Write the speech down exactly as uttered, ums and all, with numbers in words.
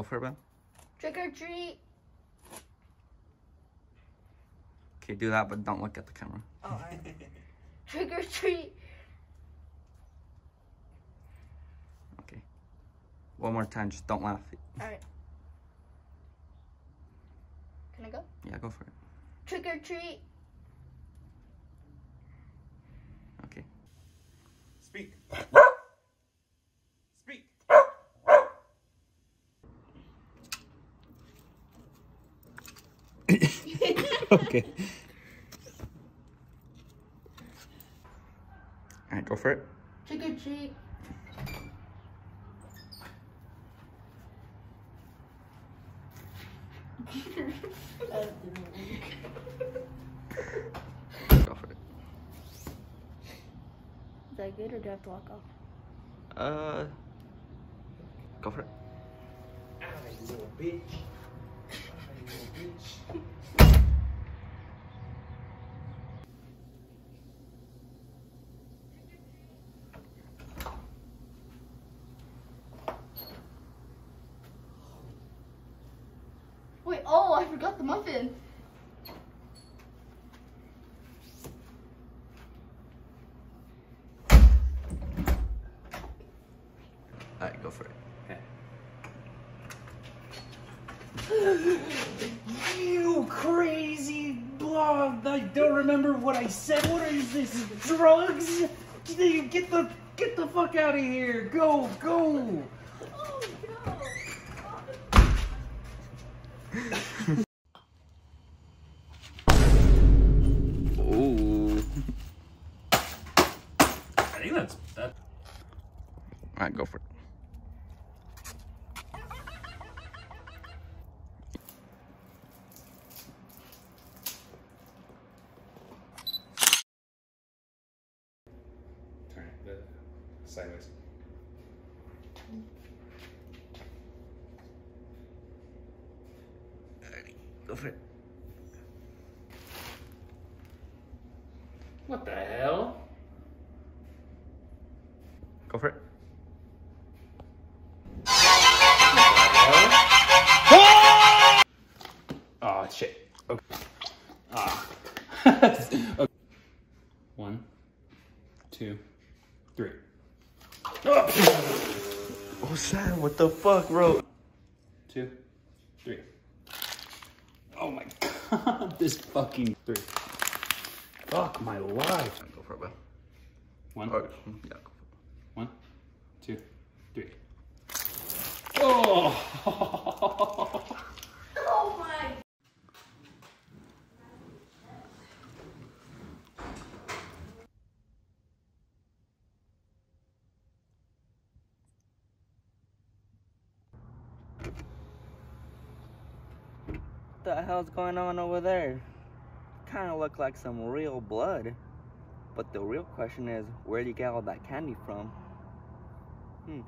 Go for it, Ben. Trick or treat. Okay, do that, but don't look at the camera. Oh, all right. Trick or treat. Okay. One more time, just don't laugh. All right. Can I go? Yeah, go for it. Trick or treat. Okay. Speak. Speak. Okay. All right, go for it. Trick or treat. Go for it. Is that good or do I have to walk off? Uh, go for it. Ah, you little bitch. Ah, you little bitch. Wait, oh, I forgot the muffin. Alright, go for it. Okay. You crazy blah, I don't remember what I said. What is this? Drugs? Get the get the fuck out of here. Go, go. Oh no. Oh. I think that's that. Alright, go for it. Sideways. Alrighty, go for it. What the hell? Go for it. Oh, oh shit. Okay. Ah. Okay. One, two, three. Oh, Sam, what the fuck, bro? Two, three. Oh my god, this fucking three. Fuck my life. Go for it, bro. One. Right. Yeah, go for it. One, two, three. Oh! Oh my. What the hell's going on over there? Kind of look like some real blood, but the real question is, where do you get all that candy from? Hmm.